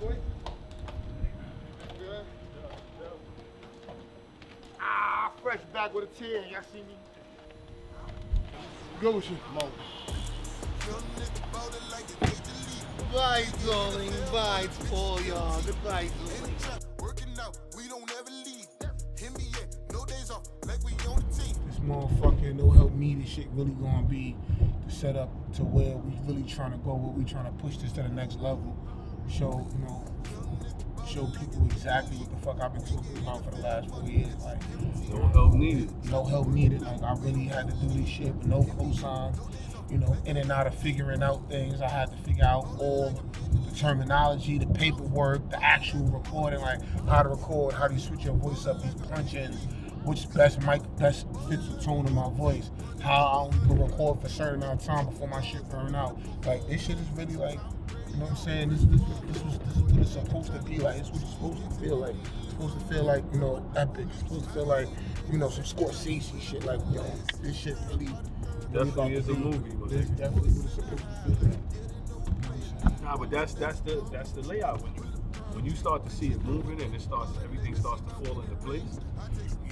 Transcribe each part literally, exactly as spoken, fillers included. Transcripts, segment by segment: bad boy. Good. Ah, fresh back with a ten. Y'all see me? Go with you. Come on. Goodbye, darling. Bye to all y'all. Goodbye, darling. Working out, we don't ever leave. Him be yet, no days off, like we on the team. This motherfucking no help me. This shit really gonna be the setup to where we really trying to go, where we trying to push this to the next level. Show, you know, show people exactly what the fuck I've been talking about for the last four years. Like, no help needed. No help needed. Like, I really had to do this shit with no cosign. You know, in and out of figuring out things. I had to figure out all the terminology, the paperwork, the actual recording, like how to record, how do you switch your voice up, these punch-ins, which best mic best fits the tone of my voice, how I can record for a certain amount of time before my shit burn out. Like, this shit is really like, you know what I'm saying? This, this, this, was, this is what it's supposed to be like. It's what it's supposed to feel like. It's supposed to feel like, you know, epic. It's supposed to feel like, you know, some Scorsese shit. Like, yo, this shit really... Definitely is a movie. This definitely what it's supposed to feel like. Nah, but that's, that's, the, that's the layout. When you, when you start to see it moving and it starts, everything starts to fall into place,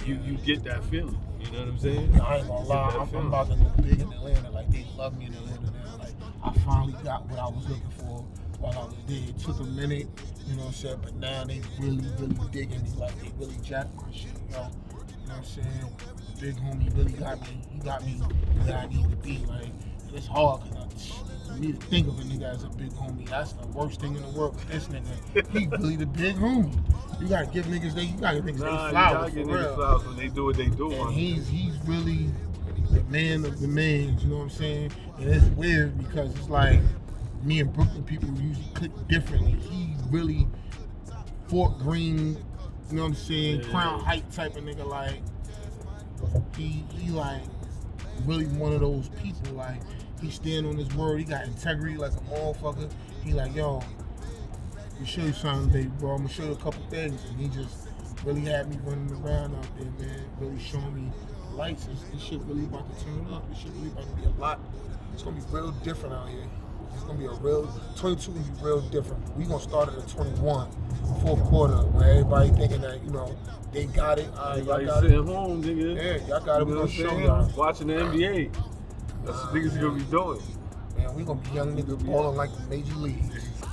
you, you get that feeling. You know what I'm saying? Nah, I ain't gonna lie. I'm, I'm about to look big in Atlanta. Like, they love me in Atlanta now. Like, I finally got what I was looking for while I was there. It took a minute, you know what I'm saying? But now they really, really digging me. Like, they really jacked my shit, yo. You know what I'm saying? The big homie really got me. He got me where I need to be. Like, and it's hard because I need to think of a nigga as a big homie. That's the worst thing in the world. This nigga, he really the big homie. You gotta give niggas they, you gotta give niggas nah, they flowers. You gotta give niggas flowers when they do what they do. And he's, he's really the man of the man, you know what I'm saying? And it's weird because it's like, me and Brooklyn people usually click differently. He really Fort Greene, you know what I'm saying, yeah, Crown Heights type of nigga. Like, he, he like really one of those people. Like, he stand on his word. He got integrity like a motherfucker. He like, yo, let me show you something, baby, bro. I'm gonna show you a couple things. And he just really had me running around out there, man. Really showing me lights. This, this shit really about to turn up. This shit really about to be a lot. It's gonna be real different out here. It's gonna be a real, twenty-two is real different. We gonna start it at twenty-one, fourth quarter, where everybody thinking that, you know, they got it. All right, y'all got it. Home, nigga. Yeah, y'all got it. We gonna show y'all. Watching the N B A. That's what niggas gonna be doing. Man, we gonna be young niggas balling like the major league.